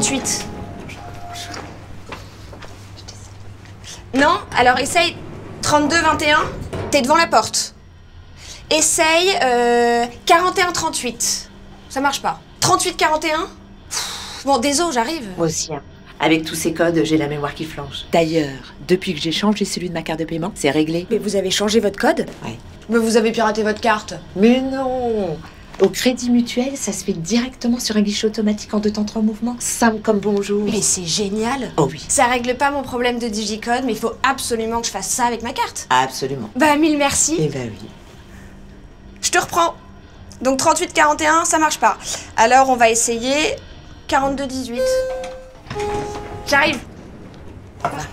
28. Non, alors essaye 32-21. T'es devant la porte. Essaye 41-38. Ça marche pas. 38-41. Bon, désolé, j'arrive. Moi aussi. Hein. Avec tous ces codes, j'ai la mémoire qui flanche. D'ailleurs, depuis que j'ai changé celui de ma carte de paiement, c'est réglé. Mais vous avez changé votre code? Ouais. Mais vous avez piraté votre carte. Mais non! Au Crédit Mutuel, ça se fait directement sur un guichet automatique en 2 temps 3 mouvements. Simple comme bonjour. Mais c'est génial. Oh oui. Ça règle pas mon problème de digicode, mais il faut absolument que je fasse ça avec ma carte. Absolument. Bah mille merci. Eh bah oui. Je te reprends. Donc 38-41, ça marche pas. Alors on va essayer 42-18. J'arrive. Au revoir.